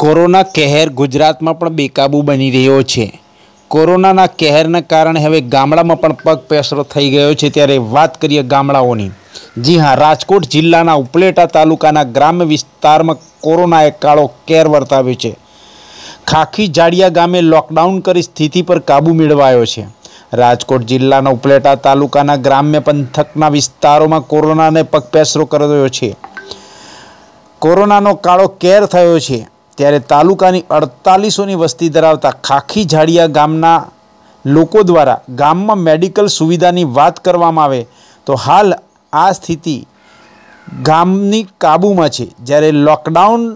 Corona कहर गुजरात में बेकाबू बनी रो है। कोरोना कहर ने कारण हवे गामडा में पग पेसरो थई गयो छे। त्यारे बात करिए गामडाओनी। जी हाँ, राजकोट जिल्लाना उपलेटा तालुकाना ग्राम्य विस्तार में कोरोनाए काळो कहर वर्ताव्यो छे। खाखी जाळीया गामे लॉकडाउन कर स्थिति पर काबू मेळवायो छे। राजकोट जिल्लाना उपलेटा तालुकाना ग्राम्य पंथकना विस्तारों में कोरोना ने पग पेसरो कर्यो छे। कोरोनानो काळो कहर थयो छे। त्यारे तालुकानी 4800 वस्ती धरावता खाखी जाळीया गामना लोको द्वारा गाम में मेडिकल सुविधानी बात करवामां आवे तो हाल आ स्थिति गामनी काबूमां छे। ज्यारे लॉकडाउन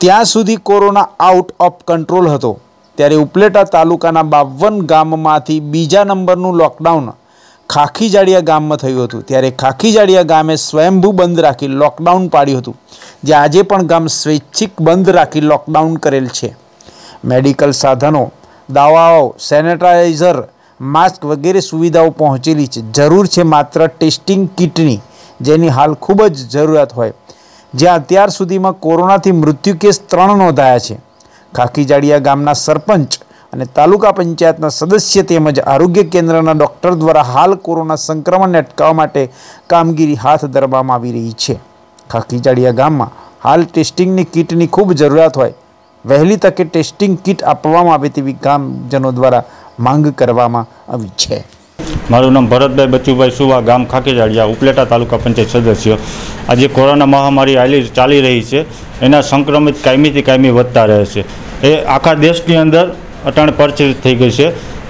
त्यां सुधी कोरोना आउट ऑफ कंट्रोल हतो, त्यारे उपलेटा तालुकाना 52 गाममांथी बीजा नंबरनुं लॉकडाउन खाखी जाळीया गाम में थयुं हतुं। त्यारे खाखी जाळीया गामे स्वयंभू बंद राखी लॉकडाउन पाड्युं हतुं, जे आजे पण गाम स्वैच्छिक बंद राखी लॉकडाउन करेल छे। मेडिकल साधनों, दवाओ, सेनेटाइजर, मास्क वगैरह सुविधाओं पहोंचेली छे। जरूर छे मात्र टेस्टिंग किटनी, जेनी हाल खूब ज जरूरत होय। ज्यां अत्यार सुधीमां कोरोनाथी मृत्यु केस 3 नोंधाया छे। खाखी जाळीया गामना सरपंच અને તાલુકા પંચાયતના સદસ્ય તેમજ આરોગ્ય કેન્દ્રના ડોક્ટર દ્વારા હાલ કોરોના સંક્રમણને અટકાવવા માટે કામગીરી હાથ ધરવામાં આવી રહી છે। ખાખી જાળીયા ગામમાં હાલ ટેસ્ટિંગની કિટની ખૂબ જરૂરિયાત હોય, વહેલી તકે ટેસ્ટિંગ કિટ આપવામાં આવે તેવી ગામજનો દ્વારા માંગ કરવામાં આવી છે। મારું નામ ભરતભાઈ બચુભાઈ સુવા, ગામ ખાખી જાળીયા, ઉપલેટા તાલુકા પંચાયત સદસ્ય। આજે કોરોના મહામારી ચાલી રહી છે, એના સંક્રમિત કાયમીથી કાયમી વધતા રહે છે। એ આખા દેશની અંદર अटाण परचेज थी गई है।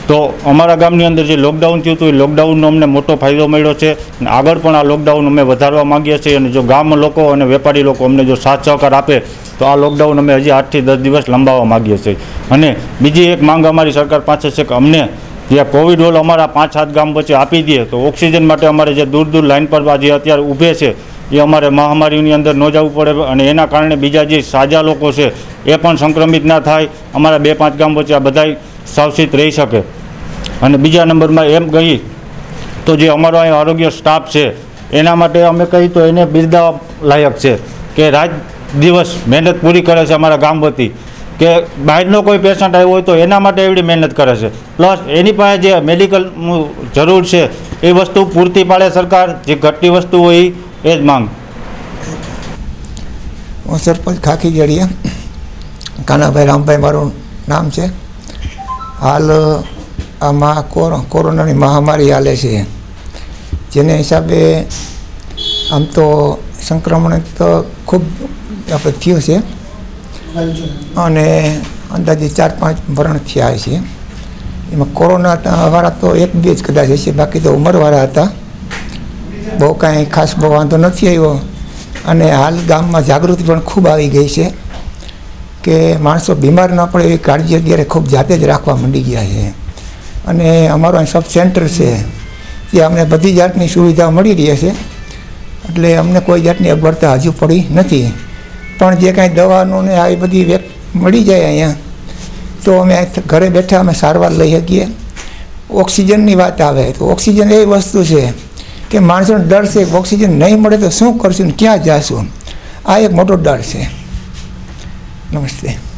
तो अमरा गामनी अंदर जो लॉकडाउन थयुं तो लॉकडाउन अमने मोटो फायदो मळ्यो छे। आगळ पण आ लॉकडाउन अमे वधारवा मांगीए छीए अने जो गाम लोको अने वेपारी लोको अमने जो साथ सहकार आपे तो आ लॉकडाउन अमे हजी 8 થી 10 दिवस लंबावा मांगीए छीए। अने बीजी एक मांग अमारी सरकार पासे छे के अमने जे कोविड होल अमरा 5-7 गाम वच्चे आपी दिए तो ऑक्सिजन माटे अमारे जे दूर-दूर लाइन पर जे अत्यारे ऊभे छे ये अमारे महामारी अंदर न जावू पड़े अने एना कारणे बीजा जे साजा लोको छे ए पण संक्रमित ना थाय। अमारा 2-5 गाम वच्चे आ बधाय सावचेत रही सके। अने बीजा नंबर में एम कही तो जे अमारो आ आरोग्य स्टाफ छे एना माटे अमे कही तो एने बिरदाव लायक छे के रात दिवस मेहनत पूरी करे छे। अमारा गाम वती के बहारनो कोई पेशेंट आव्यो होय तो एना माटे एवडी मेहनत करे छे, प्लस एनी पासे जे मेडिकल जरूर छे ए वस्तु पूर्ति पाड़े सरकार। जे घटती वस्तु होय एज मांग। हूँ सरपंच खाखी जाळीया कानाभाई रामभाई मारू नाम है। हाल आमा कोरोना महामारी हाले छे, जेने हिसाबे आम तो संक्रमण तो खूब आपणे थयुं छे अने अंदाजे 4-5 वरण थया छे। एमां कोरोना वाळा तो 1-2 ज कदाच हशे, बाकी तो उमरवाळा हता। बहुत कहीं खास वांधो नहीं आव्यो। अने हाल गाम में जागृति पण खूब आई गई है कि माणसों बीमार न पड़े एवी काळजी अत्यारे खूब जाते ज राखवा मंडी गया है। अने अमारो सब सेंटर से जे अमने बधी जातनी सुविधा मळी रही है, एटले अमने कोई जातनी अगवड़ता हजू पड़ी नहीं। पण जे कांई दवानो ने आ बधी मळी जाए अहींया तो अमे घरे बैठा अमे सारवार लई सकीए। ऑक्सिजननी वात आवे तो ऑक्सिजन एवी वस्तु छे कि माणसों डर से ऑक्सिजन नहीं मळे तो शू करशुं, क्या जाशुं, आ एक मोटो डर से। नमस्ते।